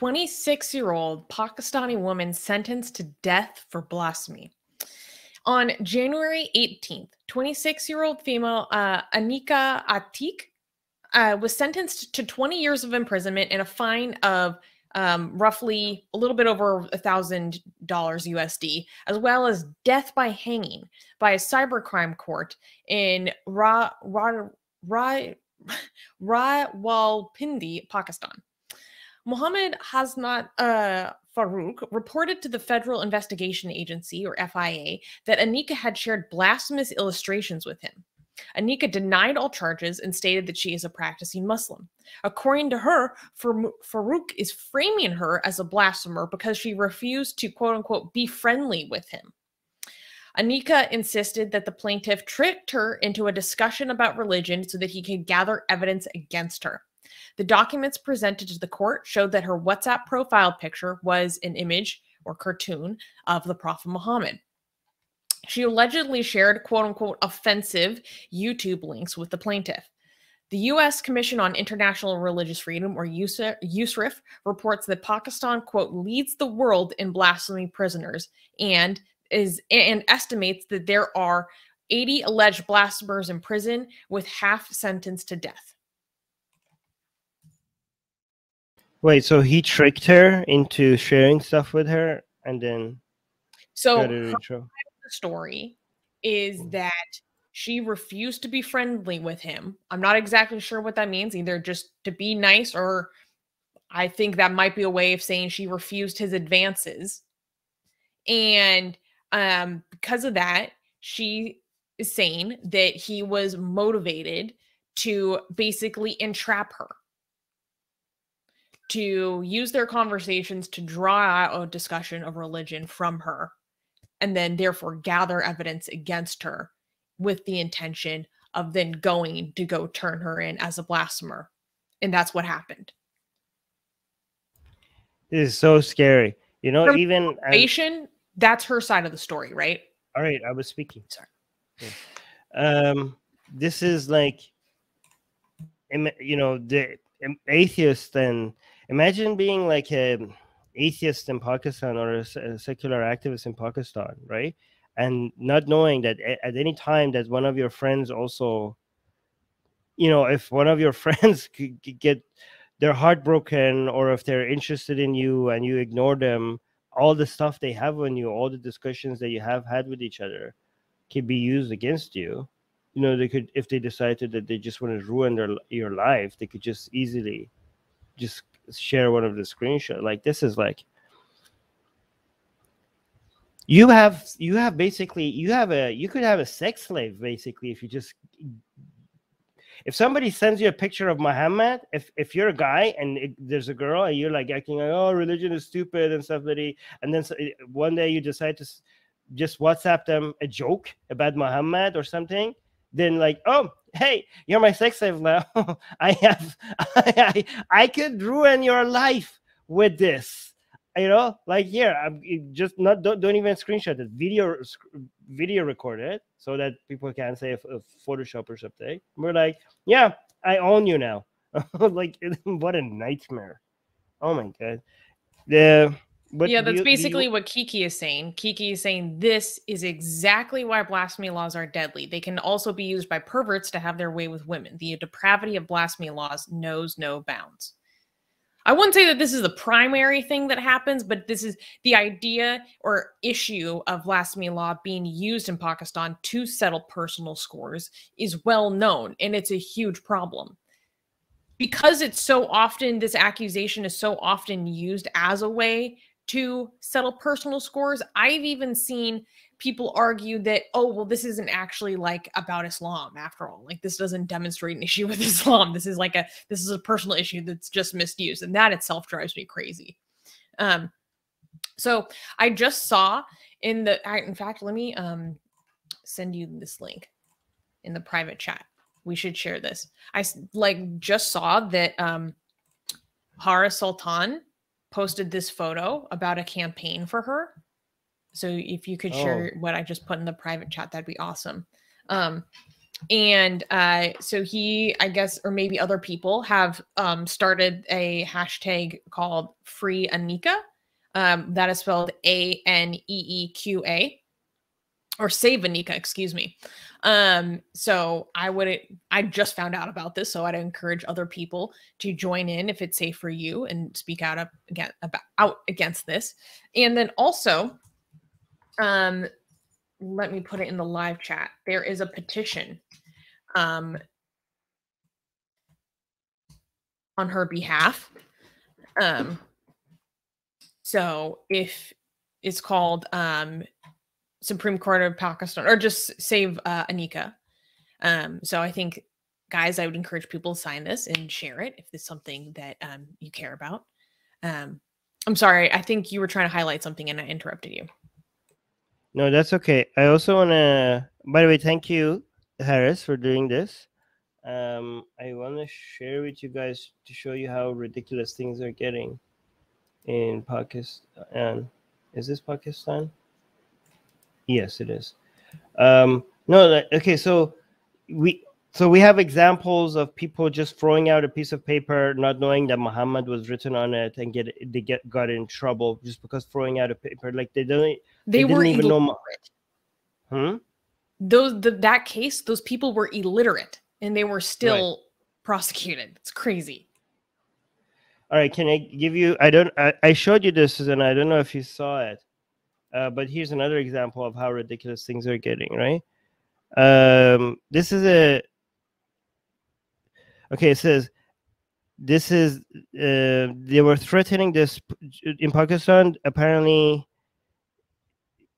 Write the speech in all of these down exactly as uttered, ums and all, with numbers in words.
twenty-six-year-old Pakistani woman sentenced to death for blasphemy. On January eighteenth, twenty-six-year-old female uh, Aneeqa Atiq uh, was sentenced to twenty years of imprisonment and a fine of um, roughly a little bit over one thousand dollars U S D, as well as death by hanging by a cybercrime court in Ra Ra Ra Rawalpindi, Pakistan. Mohammed uh, Farouk reported to the Federal Investigation Agency, or F I A, that Aneeqa had shared blasphemous illustrations with him. Aneeqa denied all charges and stated that she is a practicing Muslim. According to her, Farouk is framing her as a blasphemer because she refused to, quote-unquote, be friendly with him. Aneeqa insisted that the plaintiff tricked her into a discussion about religion so that he could gather evidence against her. The documents presented to the court showed that her WhatsApp profile picture was an image or cartoon of the Prophet Muhammad. She allegedly shared, quote-unquote, offensive YouTube links with the plaintiff. The U S Commission on International Religious Freedom, or U S C I R F, reports that Pakistan, quote, leads the world in blasphemy prisoners and is and estimates that there are eighty alleged blasphemers in prison, with half sentenced to death. Wait, so he tricked her into sharing stuff with her, and then so the story is that she refused to be friendly with him. I'm not exactly sure what that means, either just to be nice, or I think that might be a way of saying she refused his advances. And um, because of that, she is saying that he was motivated to basically entrap her, to use their conversations to draw out a discussion of religion from her, and then therefore gather evidence against her with the intention of then going to go turn her in as a blasphemer. And that's what happened. This is so scary. You know, even I, that's her side of the story, right? All right, I was speaking. Sorry. Yeah. Um, this is like, you know, the atheist, and imagine being like a atheist in Pakistan or a secular activist in Pakistan, right? And not knowing that at any time that one of your friends also, you know, if one of your friends could get they're heartbroken, or if they're interested in you and you ignore them, all the stuff they have on you, all the discussions that you have had with each other can be used against you. You know, they could, if they decided that they just want to ruin their, your life, they could just easily just share one of the screenshots. Like, this is like, you have, you have basically, you have a, you could have a sex slave, basically, if you just, if somebody sends you a picture of Muhammad, if if you're a guy and it, there's a girl and you're like acting like, oh, religion is stupid and stuff, and then one day you decide to just WhatsApp them a joke about Muhammad or something, then like, oh, hey, you're my sex slave now. I have, I, I, I could ruin your life with this, you know, like here, I'm just not, don't, don't even screenshot it, video, video record it, so that people can say if, if Photoshop or something. We're like, yeah, I own you now. Like, what a nightmare! Oh my god. The but yeah, that's you, basically you... what Kiki is saying. Kiki is saying this is exactly why blasphemy laws are deadly. They can also be used by perverts to have their way with women. The depravity of blasphemy laws knows no bounds. I wouldn't say that this is the primary thing that happens, but this is the idea or issue of blasphemy law being used in Pakistan to settle personal scores is well known, and it's a huge problem. Because it's so often, this accusation is so often used as a way to settle personal scores, I've even seen people argue that, oh, well, this isn't actually like about Islam after all. Like, this doesn't demonstrate an issue with Islam. This is like a, this is a personal issue that's just misused. And that itself drives me crazy. Um, so I just saw in the, I, in fact, let me um, send you this link in the private chat. We should share this. I like just saw that um, Harris Sultan posted this photo about a campaign for her. So if you could share oh. what I just put in the private chat, that'd be awesome. Um, And uh, so he, I guess, or maybe other people have um, started a hashtag called Free Aneeqa. Um, that is spelled A N E E Q A, or Save Aneeqa, excuse me. Um, so I would, I just found out about this, so I'd encourage other people to join in if it's safe for you and speak out up again about out against this. And then also, um, let me put it in the live chat. There is a petition, um, on her behalf. Um, so if it's called, um, Supreme Court of Pakistan, or just Save uh, Aneeqa. Um, so I think, guys, I would encourage people to sign this and share it if it's something that um, you care about. Um, I'm sorry, I think you were trying to highlight something and I interrupted you. No, that's okay. I also want to, by the way, thank you, Harris, for doing this. Um, I want to share with you guys to show you how ridiculous things are getting in Pakistan. Is this Pakistan? Yes, it is. Um, no, okay. So we so we have examples of people just throwing out a piece of paper, not knowing that Muhammad was written on it, and get they get got in trouble just because throwing out a paper like they don't they, they were didn't even know. Hmm. Those the, that case, those people were illiterate, and they were still right. prosecuted. It's crazy. All right, can I give you? I don't. I, I showed you this, and I don't know if you saw it. Uh, but here's another example of how ridiculous things are getting, right? Um, this is a... Okay, it says, this is... Uh, they were threatening this... In Pakistan, apparently,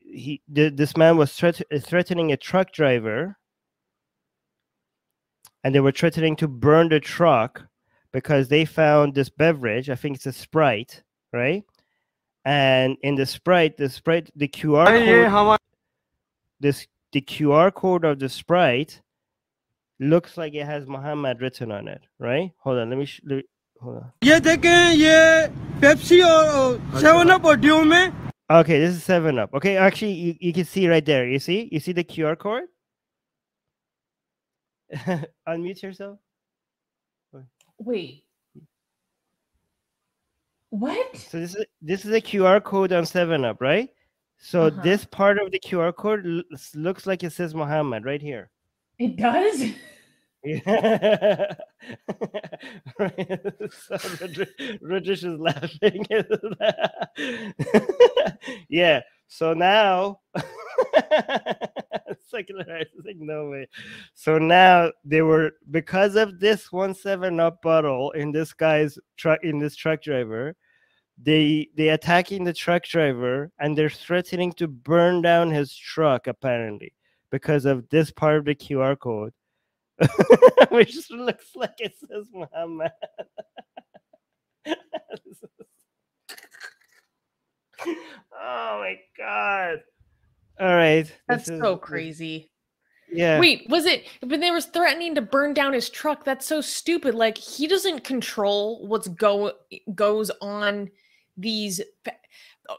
he th this man was threat threatening a truck driver. And they were threatening to burn the truck because they found this beverage. I think it's a Sprite, right? And in the Sprite, the Sprite, the Q R code, this the Q R code of the Sprite looks like it has Muhammad written on it, right? Hold on, let me. Sh let me hold on. Yeah, they can. Yeah, Pepsi or uh, Seven Up or Dew, man. Okay, this is Seven Up. Okay, actually, you, you can see right there. You see, you see the Q R code. Unmute yourself. Wait. What? So this is this is a Q R code on seven up, right? So uh-huh. this part of the Q R code looks like it says Muhammad right here. It does. Yeah. Right. So Rajesh is laughing. Yeah. So now it's like, it's like no way. So now they were, because of this one seven up bottle in this guy's truck, in this truck driver, they they attacking the truck driver, and they're threatening to burn down his truck apparently because of this part of the Q R code, which looks like it says Muhammad. Oh my God. All right. That's is, so crazy. Yeah. Wait, was it when they were threatening to burn down his truck? That's so stupid. Like, he doesn't control what's go goes on these. Oh,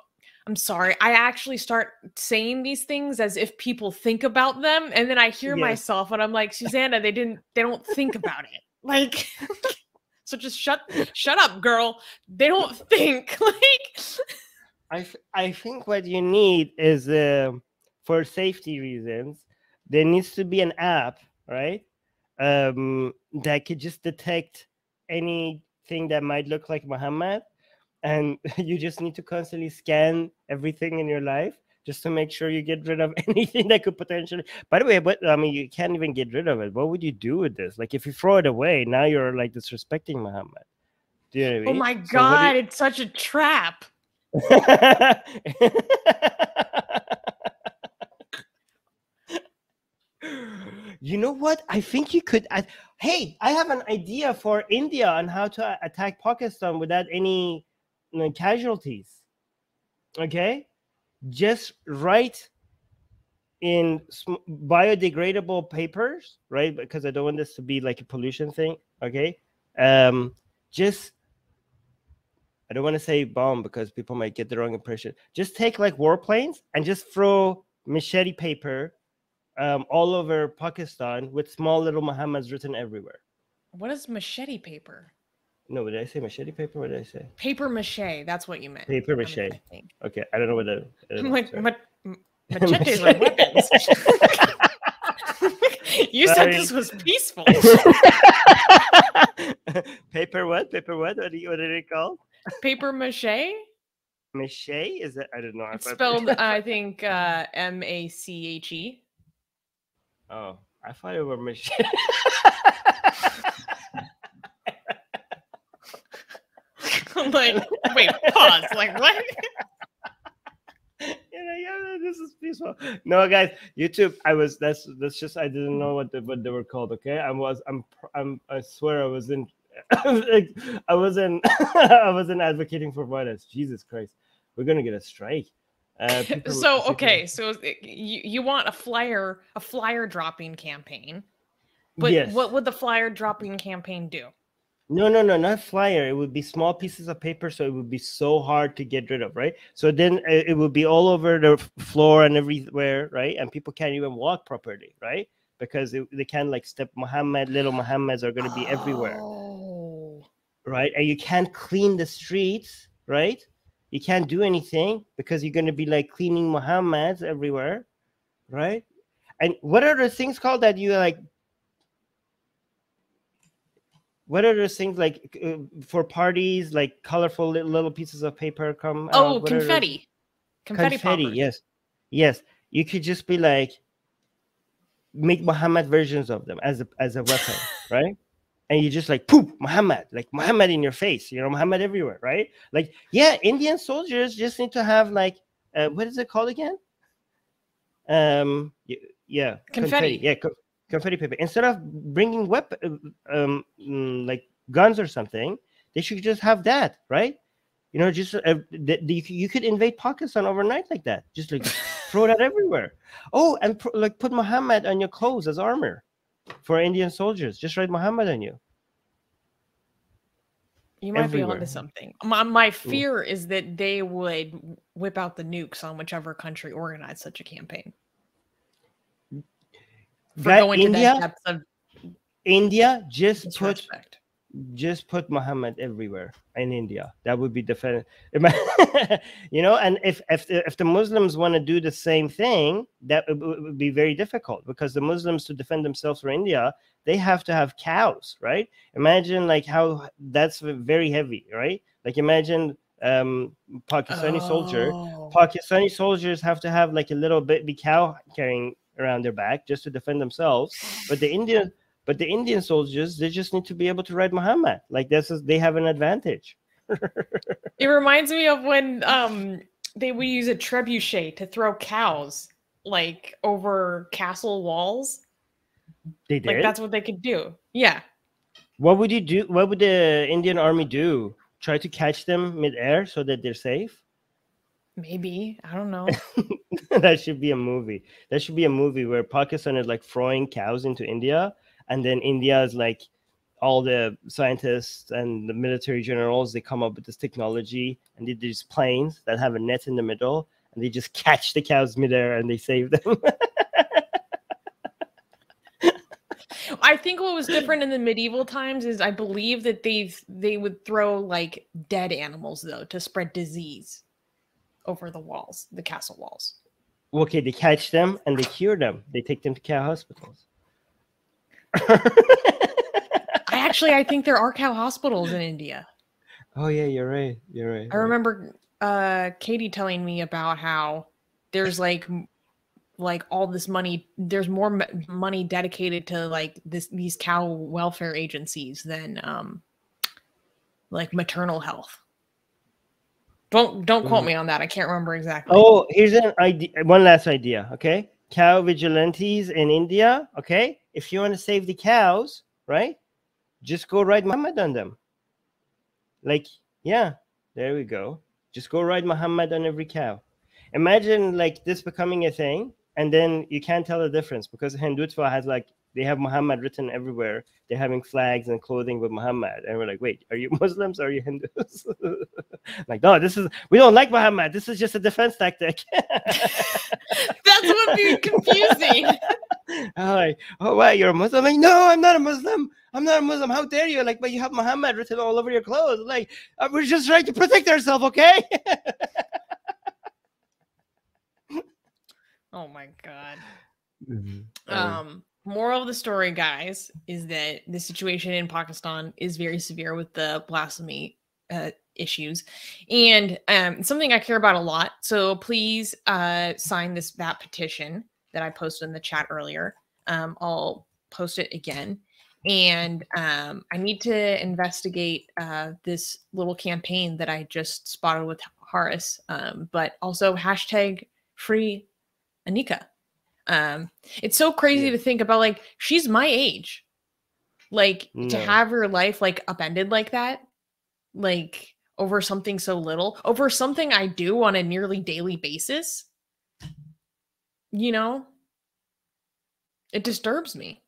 I'm sorry. I actually start saying these things as if people think about them. And then I hear yeah. myself and I'm like, Susanna, they didn't, they don't think about it. Like, so just shut, shut up, girl. They don't think. Like, I, th I think what you need is, uh, for safety reasons, there needs to be an app, right, um, that could just detect anything that might look like Muhammad. And you just need to constantly scan everything in your life just to make sure you get rid of anything that could potentially... By the way, but, I mean, you can't even get rid of it. What would you do with this? Like, if you throw it away, now you're, like, disrespecting Muhammad. Do you know what I mean? Oh, my God, so you... it's such a trap. You know what? I think you could. I, hey, I have an idea for India on how to attack Pakistan without any, you know, casualties. Okay, just write in biodegradable papers, right? Because I don't want this to be like a pollution thing. Okay, um, just. I don't want to say bomb because people might get the wrong impression. Just take like warplanes and just throw machete paper um, all over Pakistan with small little Muhammads written everywhere. What is machete paper? No, did I say machete paper? What did I say? Paper mache. That's what you meant. Paper mache. I mean, I okay, I don't know what that is. Like, ma machetes are weapons. You Sorry. said this was peaceful. Paper what? Paper what? What, you, what did it called? Paper mache? Mache? Is it? I don't know. It's spelled, I think, uh, M A C H E. Oh, I thought it were mache. I'm like, wait, pause. Like, what? Yeah, yeah, this is peaceful. No, guys, YouTube. I was. That's. That's just. I didn't know what the, what they were called. Okay, I was. I'm. I'm. I swear, I was in. I wasn't. I wasn't advocating for violence. Jesus Christ, we're gonna get a strike. Uh, so okay, so you you want a flyer a flyer dropping campaign, but yes. What would the flyer dropping campaign do? No, no, no, not flyer. It would be small pieces of paper, so it would be so hard to get rid of, right? So then it would be all over the floor and everywhere, right? And people can't even walk properly, right? Because they, they can't, like, step Muhammad, little Muhammads are going to be oh. everywhere, right? And you can't clean the streets, right? You can't do anything because you're going to be, like, cleaning Muhammads everywhere, right? And what are the things called that you, like, what are those things like uh, for parties, like colorful little, little pieces of paper come out? Oh, confetti. Confetti, confetti yes. Yes. You could just be like, make Muhammad versions of them as a, as a weapon, right? And you just like, poop, Muhammad, like Muhammad in your face, you know, Muhammad everywhere, right? Like, yeah, Indian soldiers just need to have like, uh, what is it called again? Um, Yeah. Confetti. confetti. Yeah. Co Confetti paper. Instead of bringing weapon, um, like guns or something, they should just have that, right? You know, just uh, the, the, you could invade Pakistan overnight like that. Just like throw that everywhere. Oh, and pro like put Muhammad on your clothes as armor for Indian soldiers. Just write Muhammad on you. You might everywhere. be onto something. My, my fear mm. is that they would whip out the nukes on whichever country organized such a campaign. For that going India, to that depth of India just put respect. just put Muhammad everywhere in India. That would be defend, you know. And if if the, if the Muslims want to do the same thing, that it would be very difficult because the Muslims to defend themselves for India, they have to have cows, right? Imagine like how that's very heavy, right? Like imagine um Pakistani oh. soldier. Pakistani soldiers have to have like a little baby cow carrying around their back just to defend themselves, but the Indian, but the Indian soldiers, they just need to be able to ride Muhammad. Like this is, they have an advantage. It reminds me of when um, they would use a trebuchet to throw cows like over castle walls. They did. Like that's what they could do. Yeah. What would you do? What would the Indian army do? Try to catch them midair so that they're safe. Maybe. I don't know. That should be a movie. That should be a movie where Pakistan is like throwing cows into India. And then India is like all the scientists and the military generals, they come up with this technology and they do these planes that have a net in the middle and they just catch the cows midair and they save them. I think what was different in the medieval times is I believe that they've, they would throw like dead animals though to spread disease over the walls, the castle walls. Okay, they catch them and they cure them. They take them to cow hospitals. I actually, I think there are cow hospitals in India. Oh yeah, you're right. You're right. I remember uh, Katie telling me about how there's like, like all this money. There's more m money dedicated to like this these cow welfare agencies than um, like maternal health. Don't don't quote me on that. I can't remember exactly. Oh, here's an idea. One last idea. Okay, cow vigilantes in India. Okay, if you want to save the cows, right, just go ride Muhammad on them. Like, yeah, there we go. Just go ride Muhammad on every cow. Imagine like this becoming a thing, and then you can't tell the difference because Hindutva has like they have Muhammad written everywhere. They're having flags and clothing with Muhammad. And we're like, wait, are you Muslims? Or are you Hindus? Like, no, this is, we don't like Muhammad. This is just a defense tactic. That's what would be confusing. Like, oh, why, you're a Muslim? Like, no, I'm not a Muslim. I'm not a Muslim. How dare you? Like, but you have Muhammad written all over your clothes. Like, we're just trying to protect ourselves, okay? Oh my God. Mm-hmm. Um, moral of the story, guys, is that the situation in Pakistan is very severe with the blasphemy uh, issues, and um, something I care about a lot. So please uh, sign this that petition that I posted in the chat earlier. Um, I'll post it again, and um, I need to investigate uh, this little campaign that I just spotted with Harris, um, but also hashtag free Aneeqa. Um, it's so crazy yeah. to think about, like, she's my age, like no. to have her life like upended like that, like over something so little, over something I do on a nearly daily basis, you know, it disturbs me.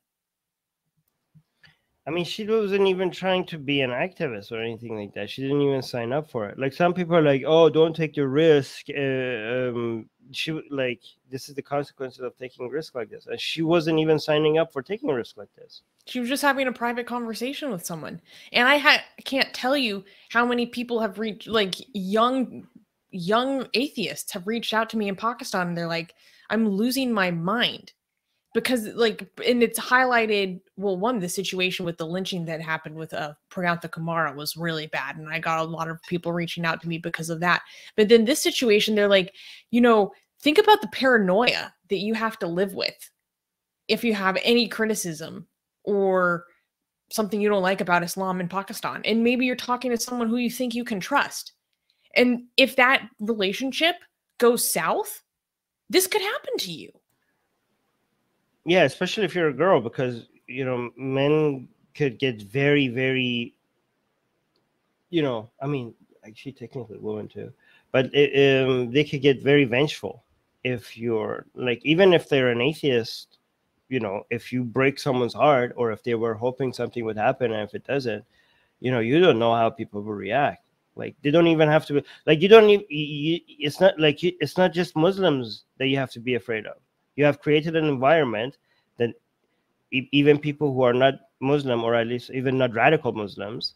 I mean, she wasn't even trying to be an activist or anything like that. She didn't even sign up for it. Like, some people are like, oh, don't take the risk. Uh, um, she like, this is the consequences of taking risk like this. And she wasn't even signing up for taking risk like this. She was just having a private conversation with someone. And I ha can't tell you how many people have reached, like young, young atheists have reached out to me in Pakistan. And they're like, I'm losing my mind. Because, like, and it's highlighted, well, one, the situation with the lynching that happened with uh, Pranantha Kumara was really bad. And I got a lot of people reaching out to me because of that. But then this situation, they're like, you know, think about the paranoia that you have to live with if you have any criticism or something you don't like about Islam in Pakistan. And maybe you're talking to someone who you think you can trust. And if that relationship goes south, this could happen to you. Yeah, especially if you're a girl, because, you know, men could get very, very, you know, I mean, actually technically women too, but it, um, they could get very vengeful if you're, like, even if they're an atheist, you know, if you break someone's heart or if they were hoping something would happen and if it doesn't, you know, you don't know how people will react. Like, they don't even have to be, like, you don't even, you, it's not like, you, it's not just Muslims that you have to be afraid of. You have created an environment that even people who are not Muslim, or at least even not radical Muslims,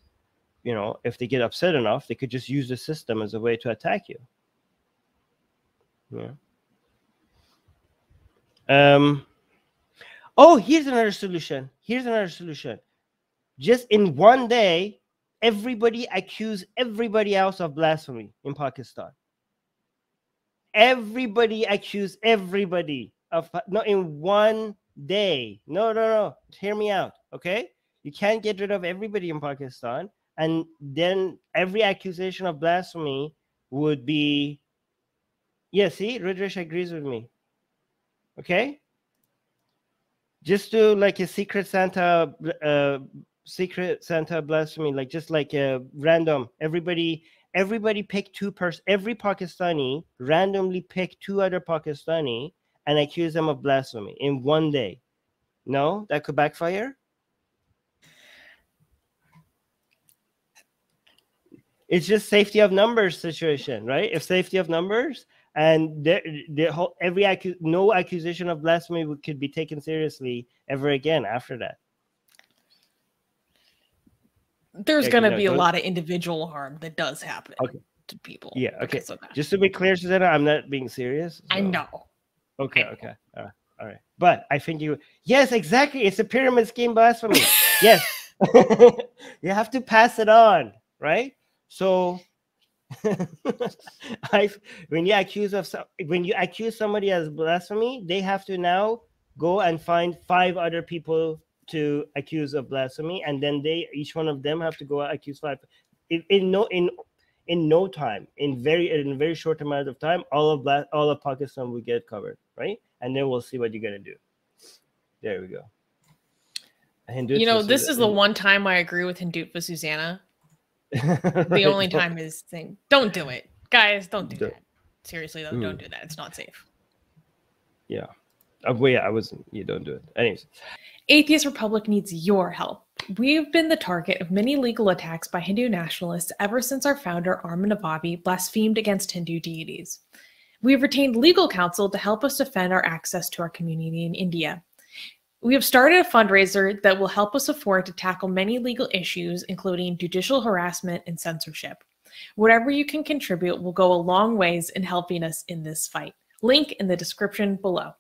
you know, if they get upset enough, they could just use the system as a way to attack you. Yeah. Um, oh, here's another solution. Here's another solution. Just in one day, everybody accuse everybody else of blasphemy in Pakistan. Everybody accuse everybody. Of, not in one day. No, no, no. Hear me out, okay? You can't get rid of everybody in Pakistan, and then every accusation of blasphemy would be... Yeah, see? Rudresh agrees with me. Okay? Just do like a secret Santa... Uh, secret Santa blasphemy. Like, just like a random. Everybody... Everybody pick two person. Every Pakistani randomly pick two other Pakistani and accuse them of blasphemy in one day. No, that could backfire. It's just safety of numbers situation, right? If safety of numbers and the, the whole every accu no accusation of blasphemy could be taken seriously ever again after that. There's yeah, going to you know, be a lot of individual harm that does happen okay. to people. Yeah, okay. Just to be clear, Susanna, I'm not being serious. So. I know. Okay, I know. okay. All right. All right. But I think you... Yes, exactly. It's a pyramid scheme blasphemy. Yes. You have to pass it on, right? So I've, when, you accuse of some, when you accuse somebody as blasphemy, they have to now go and find five other people to accuse of blasphemy, and then they each one of them have to go accuse five in, in no in in no time in very in a very short amount of time all of Bla all of Pakistan will get covered, right? And then we'll see what you're gonna do. There we go. Hindutva, you know, this Susanna. Is the one time I agree with Hindutva Susanna. The right. only time is thing. Don't do it, guys. Don't do don't. that. Seriously though, mm. don't do that. It's not safe. Yeah. Oh, well, yeah, I wasn't. You don't do it. Anyways. Atheist Republic needs your help. We've been the target of many legal attacks by Hindu nationalists ever since our founder, Armin Ababi, blasphemed against Hindu deities. We've retained legal counsel to help us defend our access to our community in India. We have started a fundraiser that will help us afford to tackle many legal issues, including judicial harassment and censorship. Whatever you can contribute will go a long ways in helping us in this fight. Link in the description below.